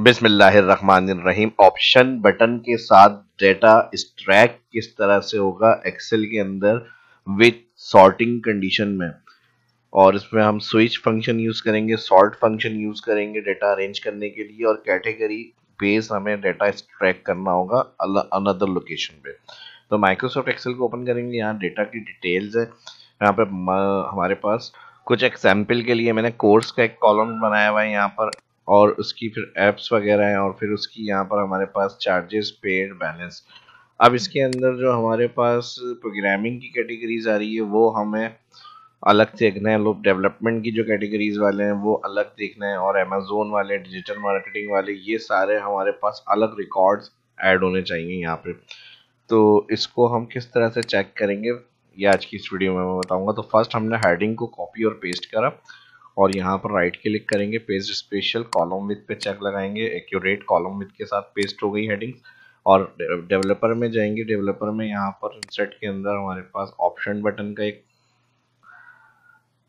बिस्मिल्लाहिर्रहमानिर्रहीम option button के साथ डेटा एक्सट्रैक्ट किस तरह से होगा एक्सेल के अंदर विथ सॉर्टिंग कंडीशन में, और इसमें हम स्विच फंक्शन यूज़ करेंगे, सॉर्ट फंक्शन यूज़ करेंगे डेटा अरेंज करने के लिए, और कैटेगरी बेस हमें डेटा एक्सट्रैक्ट करना होगा अनदर लोकेशन पे। तो माइक्रोसॉफ्ट एक्सेल को ओपन करेंगे, यहाँ डेटा की डिटेल्स है। यहाँ पे हमारे पास कुछ एग्जाम्पल के लिए मैंने कोर्स का एक कॉलम बनाया हुआ है यहाँ पर, और उसकी फिर एप्स वगैरह हैं, और फिर उसकी यहाँ पर हमारे पास चार्जेस, पेड, बैलेंस। अब इसके अंदर जो हमारे पास प्रोग्रामिंग की कैटेगरीज आ रही है वो हमें अलग देखना है, लोग डेवलपमेंट की जो कैटेगरीज वाले हैं वो अलग देखना है, और अमेजोन वाले, डिजिटल मार्केटिंग वाले, ये सारे हमारे पास अलग रिकॉर्ड्स ऐड होने चाहिए यहाँ पे। तो इसको हम किस तरह से चेक करेंगे ये आज की इस वीडियो में मैं बताऊँगा। तो फर्स्ट हमने हेडिंग को कॉपी और पेस्ट करा, और यहाँ पर राइट क्लिक करेंगे, पेस्ट स्पेशल, कॉलम विथ पे चेक लगाएंगे, एक्यूरेट कॉलम विथ के साथ पेस्ट हो गई हेडिंग। और डेवलपर में जाएंगे, डेवलपर में यहाँ पर इंसर्ट के अंदर हमारे पास ऑप्शन बटन का एक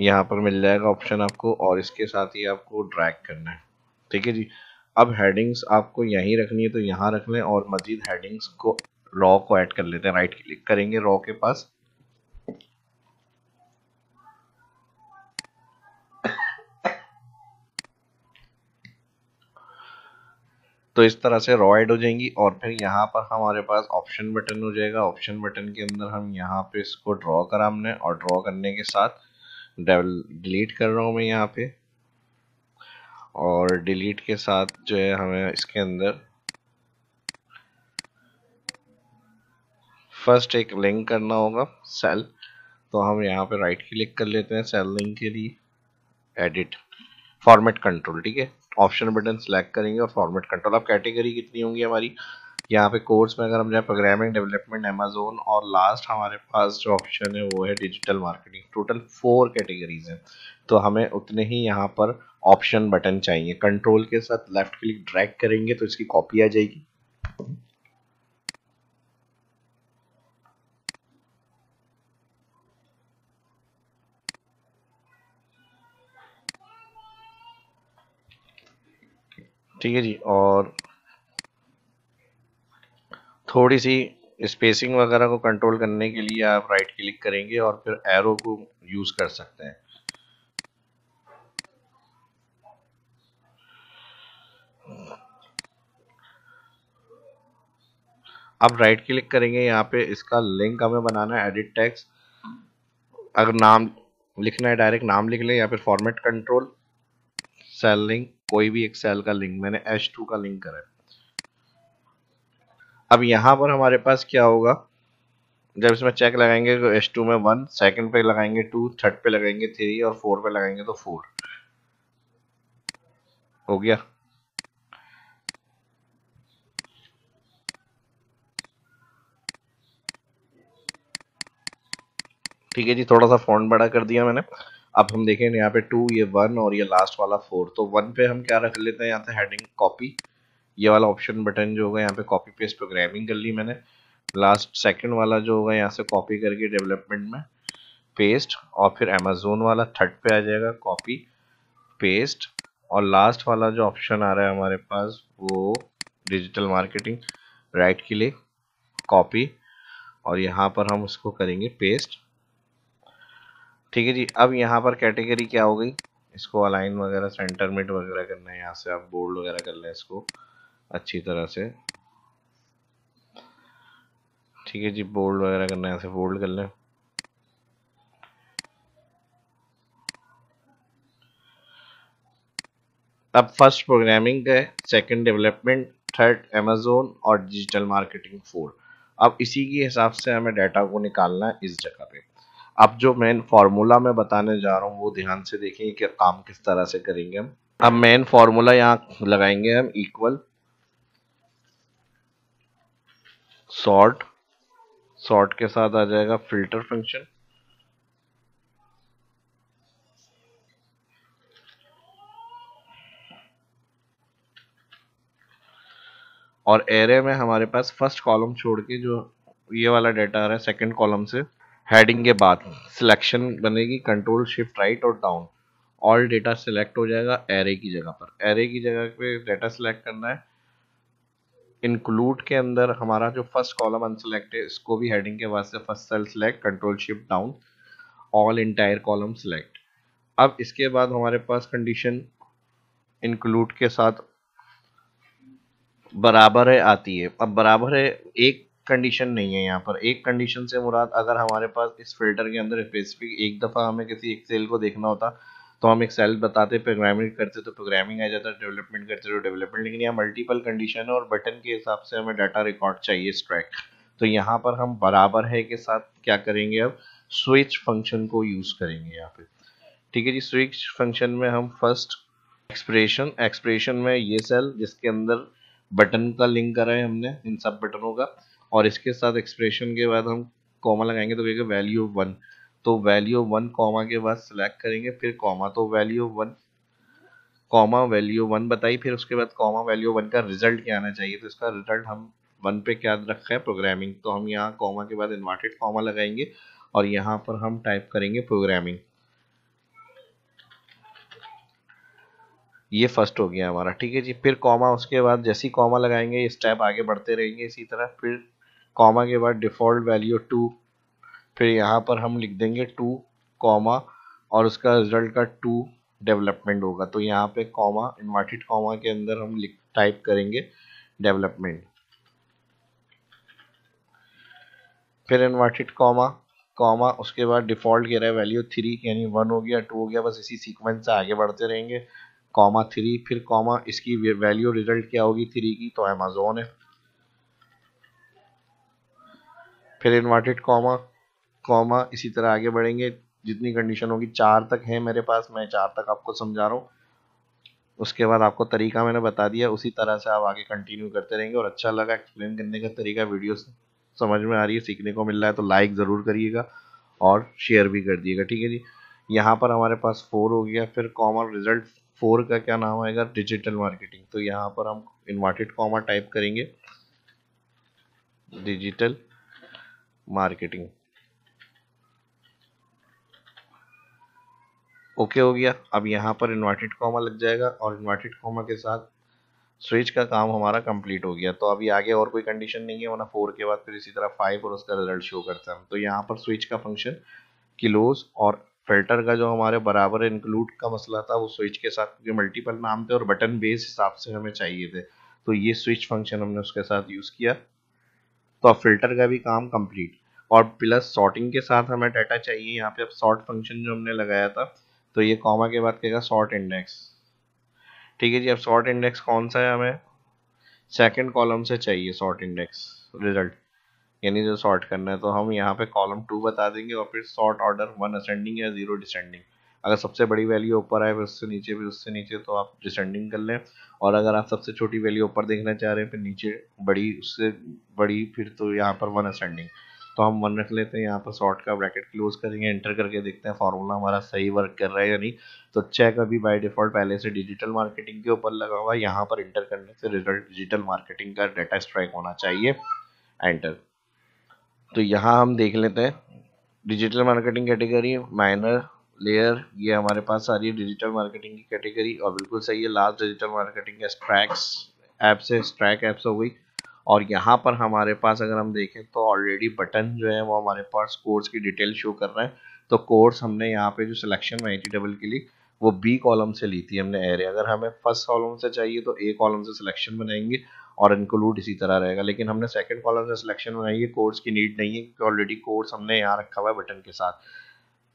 यहाँ पर मिल जाएगा ऑप्शन आपको, और इसके साथ ही आपको ड्रैग करना है। ठीक है जी, अब हेडिंग्स आपको यहीं रखनी है तो यहाँ रख लें, और मजीद हेडिंग्स को रॉ को ऐड कर लेते हैं। राइट क्लिक करेंगे रॉ के पास, तो इस तरह से रॉ ऐड हो जाएंगी, और फिर यहाँ पर हमारे पास ऑप्शन बटन हो जाएगा। ऑप्शन बटन के अंदर हम यहाँ पे इसको ड्रॉ करा हमने, और ड्रॉ करने के साथ डिलीट कर रहा हूँ मैं यहाँ पे, और डिलीट के साथ जो है हमें इसके अंदर फर्स्ट एक लिंक करना होगा सेल। तो हम यहाँ पे राइट क्लिक कर लेते हैं सेल लिंक के लिए, एडिट, फॉर्मेट कंट्रोल। ठीक है, ऑप्शन बटन सेलेक्ट करेंगे और फॉर्मेट कंट्रोल। अब कैटेगरी कितनी होंगी हमारी यहाँ पे कोर्स में, अगर हम जाए प्रोग्रामिंग, डेवलपमेंट, अमेजोन, और लास्ट हमारे पास जो ऑप्शन है वो है डिजिटल मार्केटिंग। टोटल 4 कैटेगरीज हैं, तो हमें उतने ही यहाँ पर ऑप्शन बटन चाहिए। कंट्रोल के साथ लेफ्ट क्लिक ड्रैग करेंगे तो इसकी कॉपी आ जाएगी, ठीक है जी। और थोड़ी सी स्पेसिंग वगैरह को कंट्रोल करने के लिए आप राइट क्लिक करेंगे, और फिर एरो को यूज कर सकते हैं। अब राइट क्लिक करेंगे, यहाँ पे इसका लिंक हमें बनाना है, एडिट टेक्स्ट, अगर नाम लिखना है डायरेक्ट नाम लिख लें, या फिर फॉर्मेट कंट्रोल, सेल लिंक, कोई भी एक सेल का लिंक, मैंने H2 का लिंक करा है। अब यहाँ पर हमारे पास क्या होगा, जब इसमें चेक लगाएंगे तो H2 में 1, सेकंड पे लगाएंगे 2, थर्ड पे लगाएंगे 3, और 4 पे लगाएंगे तो 4 हो गया। ठीक है जी, थोड़ा सा फ़ॉन्ट बड़ा कर दिया मैंने। अब हम देखें यहाँ पे 2, ये 1, और ये लास्ट वाला 4। तो 1 पे हम क्या रख लेते हैं, यहाँ से हेडिंग कॉपी, ये वाला ऑप्शन बटन जो होगा यहाँ पे कॉपी पेस्ट, प्रोग्रामिंग कर ली मैंने, लास्ट सेकंड वाला जो होगा यहाँ से कॉपी करके डेवलपमेंट में पेस्ट, और फिर अमेजोन वाला थर्ड पे आ जाएगा, कॉपी पेस्ट, और लास्ट वाला जो ऑप्शन आ रहा है हमारे पास वो digital marketing, right click copy, और यहाँ पर हम उसको करेंगे पेस्ट। ठीक है जी, अब यहाँ पर कैटेगरी क्या हो गई, इसको अलाइन वगैरह, सेंटर मिड वगैरह करना है, यहाँ से आप बोल्ड वगैरह कर लें इसको अच्छी तरह से। ठीक है जी, बोल्ड वगैरह करना है, यहाँ से बोल्ड कर लें। अब फर्स्ट प्रोग्रामिंग का है, सेकेंड डेवलपमेंट, थर्ड अमेजोन, और डिजिटल मार्केटिंग 4। अब इसी के हिसाब से हमें डाटा को निकालना है इस जगह पे। अब जो मेन फार्मूला मैं बताने जा रहा हूँ वो ध्यान से देखेंगे कि काम किस तरह से करेंगे हम। अब मेन फार्मूला यहाँ लगाएंगे हम, इक्वल सॉर्ट, सॉर्ट के साथ आ जाएगा फिल्टर फंक्शन, और एरे में हमारे पास फर्स्ट कॉलम छोड़ के जो ये वाला डाटा आ रहा है सेकंड कॉलम से, हेडिंग के बाद सिलेक्शन बनेगी, कंट्रोल शिफ्ट राइट और डाउन, ऑल डेटा सिलेक्ट हो जाएगा एरे की जगह पर। एरे की जगह पे डेटा सिलेक्ट करना है। इंक्लूड के अंदर हमारा जो फर्स्ट कॉलम अनसिलेक्ट है इसको भी हेडिंग के वास्ते first cell select, control shift down, all entire column select. अब इसके बाद हमारे पास कंडीशन इंक्लूड के साथ बराबर है आती है। अब बराबर है एक कंडीशन नहीं है यहाँ पर। एक कंडीशन से मुराद अगर हमारे पास इस फिल्टर के अंदर स्पेसिफिक एक दफ़ा हमें किसी एक सेल को देखना होता तो हम एक सेल बताते, प्रोग्रामिंग करते तो प्रोग्रामिंग आ जाता, डेवलपमेंट करते तो डेवलपमेंट। लेकिन यहाँ मल्टीपल कंडीशन है और बटन के हिसाब से हमें डाटा रिकॉर्ड चाहिए स्ट्रैक्ट। तो यहाँ पर हम बराबर है के साथ क्या करेंगे, अब स्विच फंक्शन को यूज़ करेंगे यहाँ पे। ठीक है जी, स्विच फंक्शन में हम फर्स्ट एक्सप्रेशन में ये सेल जिसके अंदर बटन का लिंक करा है हमने, इन सब बटनों का, और इसके साथ एक्सप्रेशन के बाद हम कॉमा लगाएंगे तो कहेगा वैल्यू ऑफ वन। तो वैल्यू ऑफ वन कॉमा के बाद सिलेक्ट करेंगे, फिर कॉमा, तो value of one comma value one बताई, फिर उसके बाद कॉमा वैल्यू वन का रिजल्ट क्या आना चाहिए। तो इसका रिजल्ट हम वन पे क्या रखा है, प्रोग्रामिंग। तो हम यहाँ कॉमा के बाद इन्वर्टेड कॉमा लगाएंगे और यहाँ पर हम टाइप करेंगे प्रोग्रामिंग। ये फर्स्ट हो गया हमारा। ठीक है जी, फिर कॉमा, उसके बाद जैसी कॉमा लगाएंगे स्टेप आगे बढ़ते रहेंगे इसी तरह। फिर कॉमा के बाद डिफ़ॉल्ट वैल्यू टू, फिर यहाँ पर हम लिख देंगे टू कॉमा और उसका रिजल्ट का टू डेवलपमेंट होगा। तो यहाँ पे कॉमा, इन्वर्टेड कॉमा के अंदर हम टाइप करेंगे डेवलपमेंट, फिर इन्वर्टेड कॉमा कॉमा, उसके बाद डिफ़ॉल्ट कह रहा है वैल्यू थ्री यानी वन हो गया, टू हो गया, बस इसी सीक्वेंस से आगे बढ़ते रहेंगे, कॉमा थ्री, फिर कॉमा, इसकी वैल्यू रिजल्ट क्या होगी थ्री की, तो अमेज़न है, फिर इन्वर्टेड कॉमा कॉमा, इसी तरह आगे बढ़ेंगे जितनी कंडीशन होगी। चार तक है मेरे पास, मैं चार तक आपको समझा रहा हूँ। उसके बाद आपको तरीका मैंने बता दिया, उसी तरह से आप आगे कंटिन्यू करते रहेंगे। और अच्छा लगा एक्सप्लेन करने का तरीका, वीडियो समझ में आ रही है, सीखने को मिल रहा है, तो लाइक ज़रूर करिएगा और शेयर भी कर दिएगा। ठीक है जी, यहाँ पर हमारे पास फोर हो गया, फिर कॉमा, रिजल्ट फोर का क्या नाम आएगा, डिजिटल मार्केटिंग। तो यहाँ पर हम इन्वर्टेड कॉमा टाइप करेंगे, डिजिटल मार्केटिंग। ओके हो गया। अब यहाँ पर इन्वर्टेड कॉमा लग जाएगा और इन्वर्टेड कॉमा के साथ स्विच का काम हमारा कंप्लीट हो गया। तो अभी आगे और कोई कंडीशन नहीं है, वरना फोर के बाद फिर इसी तरह फाइव और उसका रिजल्ट शो करते हैं। तो यहाँ पर स्विच का फंक्शन क्लोज और फिल्टर का जो हमारे बराबर इंक्लूड का मसला था वो स्विच के साथ, क्योंकि मल्टीपल नाम थे और बटन बेस हिसाब से हमें चाहिए थे, तो ये स्विच फंक्शन हमने उसके साथ यूज़ किया। तो अब फिल्टर का भी काम कंप्लीट, और प्लस सॉर्टिंग के साथ हमें डाटा चाहिए। यहाँ पे अब सॉर्ट फंक्शन जो हमने लगाया था, तो ये कॉमा के बाद कहेगा सॉर्ट इंडेक्स। ठीक है जी, अब सॉर्ट इंडेक्स कौन सा है, हमें सेकेंड कॉलम से चाहिए सॉर्ट इंडेक्स रिजल्ट, यानी जो सॉर्ट करना है। तो हम यहाँ पे कॉलम टू बता देंगे और फिर सॉर्ट ऑर्डर वन असेंडिंग या जीरो डिसेंडिंग। अगर सबसे बड़ी वैल्यू ऊपर आए फिर उससे नीचे, फिर उससे नीचे, तो आप डिसेंडिंग कर लें। और अगर आप सबसे छोटी वैल्यू ऊपर देखना चाह रहे हैं, फिर नीचे बड़ी, उससे बड़ी, फिर तो यहाँ पर वन असेंडिंग। तो हम वन रख लेते हैं, यहाँ पर सॉर्ट का ब्रैकेट क्लोज करेंगे, एंटर करके देखते हैं फार्मूला हमारा सही वर्क कर रहा है या नहीं। तो चेक अभी बाय डिफ़ॉल्ट पहले से डिजिटल मार्केटिंग के ऊपर लगा हुआ है, यहाँ पर एंटर करने से रिजल्ट डिजिटल मार्केटिंग का डाटा स्ट्राइक होना चाहिए, एंटर। तो यहाँ हम देख लेते हैं digital marketing category, minor, layer, ये हमारे पास सारी डिजिटल मार्केटिंग की कैटेगरी, और बिल्कुल सही है। लास्ट डिजिटल मार्केटिंग का स्ट्रैक्स ऐप से स्ट्रैक ऐप्स हो गई। और यहाँ पर हमारे पास अगर हम देखें तो ऑलरेडी बटन जो है वो हमारे पास कोर्स की डिटेल शो कर रहा है। तो कोर्स हमने यहाँ पे जो सिलेक्शन में IT डबल के लिए वो बी कॉलम से ली थी हमने एरे। अगर हमें फर्स्ट कॉलम से चाहिए तो ए कॉलम से सिलेक्शन बनाएंगे और इंक्लूड इसी तरह रहेगा। लेकिन हमने सेकंड कॉलम से सिलेक्शन बनाई है, कोर्स की नीड नहीं है क्योंकि ऑलरेडी कोर्स हमने यहाँ रखा हुआ है बटन के साथ।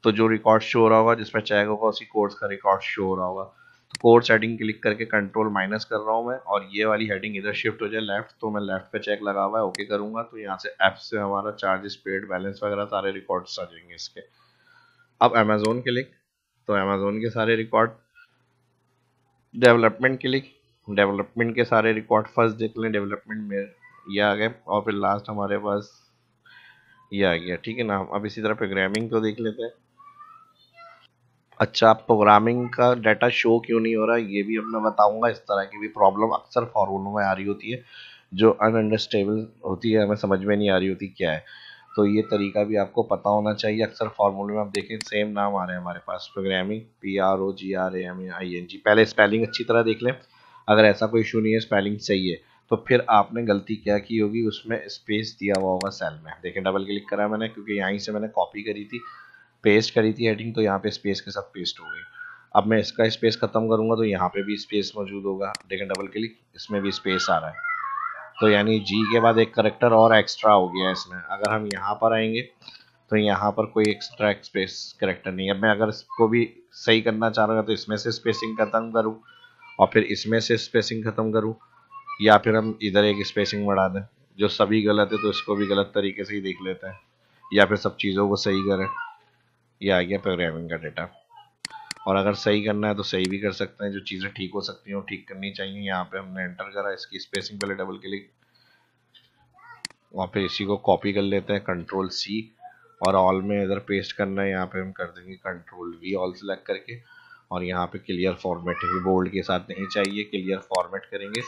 तो जो रिकॉर्ड शो हो रहा होगा, जिसमें चेक होगा, उसी कोर्स का रिकॉर्ड शो हो रहा होगा। तो कोर्स हेडिंग क्लिक करके कंट्रोल माइनस कर रहा हूँ मैं, और ये वाली हेडिंग इधर शिफ्ट हो जाए लेफ्ट, तो मैं लेफ्ट पे चेक लगा हुआ है, ओके करूँगा तो यहाँ से ऐप से हमारा चार्जेस, पेड, बैलेंस वगैरह सारे रिकॉर्ड्स आ जाएंगे इसके। अब अमेज़न क्लिक, तो अमेज़न के सारे रिकॉर्ड, डेवलपमेंट क्लिक, डेवलपमेंट के सारे रिकॉर्ड फर्स्ट देख लें, डेवलपमेंट में ये आ गए और फिर लास्ट हमारे पास ये आ गया। ठीक है ना, अब इसी तरह प्रोग्रामिंग को देख लेते हैं। अच्छा, प्रोग्रामिंग का डाटा शो क्यों नहीं हो रहा ये भी अब मैं बताऊंगा। इस तरह की भी प्रॉब्लम अक्सर फॉर्मूलों में आ रही होती है, जो अनअंडरस्टेबल होती है, हमें समझ में नहीं आ रही होती क्या है। तो ये तरीका भी आपको पता होना चाहिए। अक्सर फार्मूले में आप देखें सेम नाम आ रहे हैं हमारे पास, प्रोग्रामिंग PROGRAMING। पहले स्पेलिंग अच्छी तरह देख लें, अगर ऐसा कोई इशू नहीं है, स्पेलिंग सही है, तो फिर आपने गलती क्या की होगी, उसमें स्पेस दिया हुआ होगा सेल में। देखें डबल क्लिक करा मैंने, क्योंकि यहाँ से मैंने कॉपी करी थी, पेस्ट करी थी हेडिंग, तो यहाँ पे स्पेस के साथ पेस्ट हो गई। अब मैं इसका स्पेस ख़त्म करूँगा तो यहाँ पे भी स्पेस मौजूद होगा। देखें डबल क्लिक, इसमें भी स्पेस आ रहा है, तो यानी जी के बाद एक करेक्टर और एक्स्ट्रा हो गया है इसमें। अगर हम यहाँ पर आएंगे तो यहाँ पर कोई एक्स्ट्रा स्पेस करेक्टर नहीं है। अब मैं अगर इसको भी सही करना चाह रहा हूँ तो इसमें से स्पेसिंग ख़त्म करूँ और फिर इसमें से स्पेसिंग ख़त्म करूँ, या फिर हम इधर एक स्पेसिंग बढ़ा दें। जो सभी गलत है तो इसको भी गलत तरीके से ही देख लेते हैं, या फिर सब चीज़ों को सही करें। यह आ गया प्रोग्रामिंग का डेटा, और अगर सही करना है तो सही भी कर सकते हैं। जो चीज़ें ठीक हो सकती हैं वो ठीक करनी चाहिए। यहाँ पे हमने एंटर करा, इसकी स्पेसिंग पहले डबल क्लिक, और फिर इसी को कॉपी कर लेते हैं Ctrl C, और ऑल में इधर पेस्ट करना है। यहाँ पे हम कर देंगे Ctrl V ऑल सेलेक्ट करके, और यहाँ पे क्लियर फॉर्मेटिंग, बोल्ड के साथ नहीं चाहिए, क्लियर फॉर्मेट करेंगे।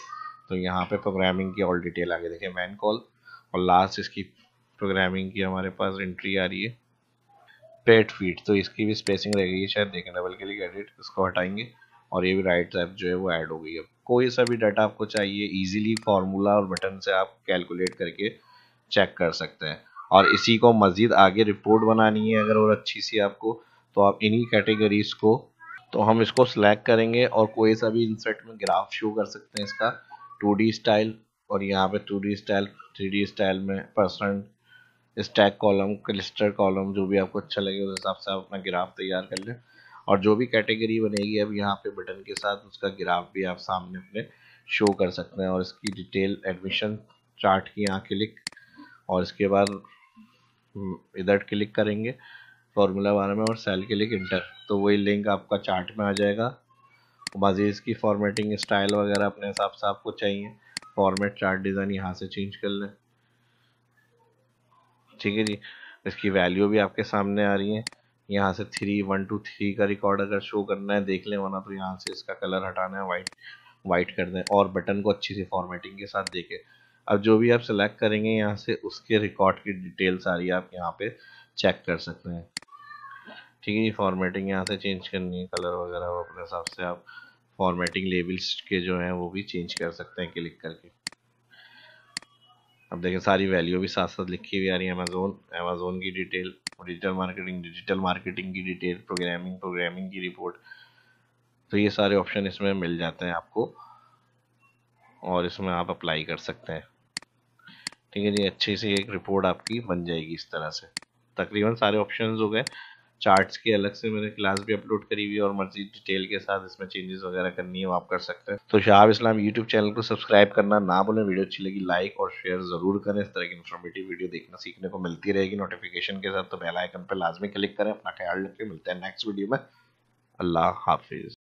तो यहाँ पे प्रोग्रामिंग की ऑल डिटेल आगे देखें, मैन कॉल, और लास्ट इसकी प्रोग्रामिंग की हमारे पास एंट्री आ रही है 8 फीट, तो इसकी भी स्पेसिंग रह गई शायद। देखें डबल क्लिक, एडिट, इसको हटाएंगे, और ये भी राइट साइड जो है वो ऐड हो गई। अब कोई सा भी डाटा आपको चाहिए इजीली फार्मूला और बटन से आप कैलकुलेट करके चेक कर सकते हैं, और इसी को मज़ीद आगे रिपोर्ट बनानी है अगर, और अच्छी सी आपको, तो आप इन्हीं कैटेगरीज को, तो हम इसको सिलेक्ट करेंगे और कोई सा भी इंसर्ट में ग्राफ शो कर सकते हैं इसका, 2D स्टाइल, और यहाँ पे 2D स्टाइल, 3D स्टाइल में percent, stack column, cluster column, जो भी आपको अच्छा लगे उस हिसाब से आप अपना ग्राफ तैयार कर लें। और जो भी कैटेगरी बनेगी अब यहाँ पे बटन के साथ, उसका ग्राफ भी आप सामने अपने शो कर सकते हैं। और इसकी डिटेल एडमिशन चार्ट की यहाँ क्लिक, और इसके बाद इधर क्लिक करेंगे फार्मूला बार में और सेल क्लिक इंटर, तो वही लिंक आपका चार्ट में आ जाएगा। मज़ीद इसकी फॉर्मेटिंग स्टाइल वगैरह अपने हिसाब से आपको चाहिए, फॉर्मेट चार्ट डिज़ाइन यहाँ से चेंज कर लें, ठीक है जी। इसकी वैल्यू भी आपके सामने आ रही है, यहाँ से 3, 1, 2, 3 का रिकॉर्ड अगर शो करना है देख लें, वरना तो यहाँ से इसका कलर हटाना है, वाइट कर दें, और बटन को अच्छी सी फॉर्मेटिंग के साथ देखें। अब जो भी आप सेलेक्ट करेंगे यहाँ से, उसके रिकॉर्ड की डिटेल्स आ रही है, आप यहाँ पे चेक कर सकते हैं, ठीक है जी। फॉर्मेटिंग यहाँ से चेंज करनी है, कलर वगैरह वो अपने हिसाब से आप फॉर्मेटिंग लेबल्स के जो हैं वो भी चेंज कर सकते हैं क्लिक करके। अब देखें सारी वैल्यू भी साथ साथ लिखी हुई आ रही है, अमेजोन की डिटेल, डिजिटल मार्केटिंग की डिटेल, प्रोग्रामिंग की रिपोर्ट, तो ये सारे ऑप्शन इसमें मिल जाते हैं आपको, और इसमें आप अप्लाई कर सकते हैं, ठीक है जी। अच्छी सी एक रिपोर्ट आपकी बन जाएगी इस तरह से। तकरीबन सारे ऑप्शंस हो गए, चार्ट्स के अलग से मैंने क्लास भी अपलोड करी हुई है, और मज़ीद डिटेल के साथ इसमें चेंजेस वगैरह करनी है वो आप कर सकते हैं। तो शाहब इस्लाम यूट्यूब चैनल को सब्सक्राइब करना ना भूलें, वीडियो अच्छी लगी लाइक और शेयर ज़रूर करें। इस तरह की इन्फॉर्मेटिव वीडियो देखना सीखने को मिलती रहेगी नोटिफिकेशन के साथ, तो बेल आइकन पर लाजमी क्लिक करें। अपना ख्याल रखें, मिलते हैं नेक्स्ट वीडियो में, अल्लाह हाफिज़।